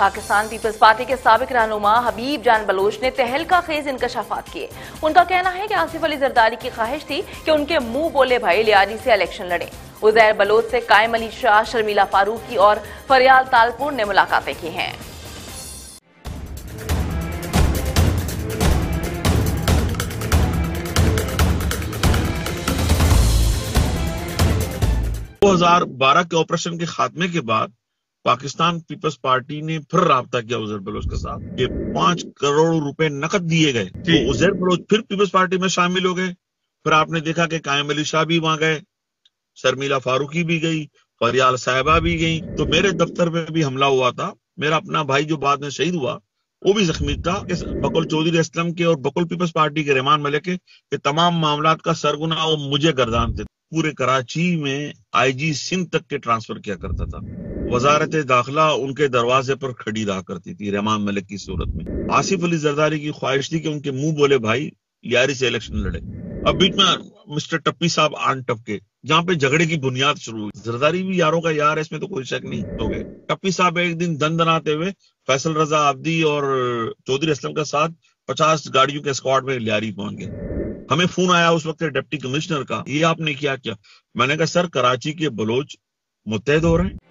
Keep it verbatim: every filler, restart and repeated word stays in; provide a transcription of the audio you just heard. Pakistan peoples party के साबिक रहनुमा हबीब जान बलोच ने तहलका खेज इंकशाफात किए। उनका कहना है कि आसिफ अली जरदारी की ख्वाहिश थी कि उनके मुंह बोले भाई लियाजी से इलेक्शन लड़ें। उजैर बलोच से कायम अली शाह, शर्मिला फारूकी और फरियाल तालपुर ने मुलाकातें की हैं। दो हज़ार बारह के ऑपरेशन के खात्मे के बाद पाकिस्तान पीपल्स पार्टी ने फिर राब्ता किया उजैर बलोच के साथ कि पांच करोड़ रुपए नकद दिए गए, तो उजैर बलोच फिर पीपल्स पार्टी में शामिल हो गए। फिर आपने देखा कि कायम अली शाह भी वहां गए, शर्मिला फारूकी भी गई, फरियाल साहिबा भी गई। तो मेरे दफ्तर में भी हमला हुआ था। मेरा अपना भाई जो बाद में शहीद हुआ वो भी जख्मी था। बकुल चौधरी असलम के और बकुल पीपल्स पार्टी के रहमान मलिक के तमाम मामला का सरगुना वो मुझे गर्दान थे। पूरे कराची में आई जी सिंह तक के ट्रांसफर किया करता था। वजारत दाखिला उनके दरवाजे पर खड़ी रहा करती थी रहमान मलिक की सूरत में। आसिफ अली जरदारी की ख्वाहिश थी कि उनके मुंह बोले भाई यारी से इलेक्शन लड़े। अब बीच में मिस्टर टप्पी साहब आन टपके, जहाँ पे झगड़े की बुनियाद शुरू हुई। जरदारी भी यारों का यार है, इसमें तो कोई शक नहीं हो गए। टप्पी साहब एक दिन दन दनाते हुए फैसल रजा आब्दी और चौधरी असलम के साथ पचास गाड़ियों के स्क्वाड में लियारी पहुंच गए। हमें फोन आया उस वक्त डिप्टी कमिश्नर का, ये आपने क्या किया? मैंने कहा सर, कराची के बलोच मुत्तहद हो रहे हैं।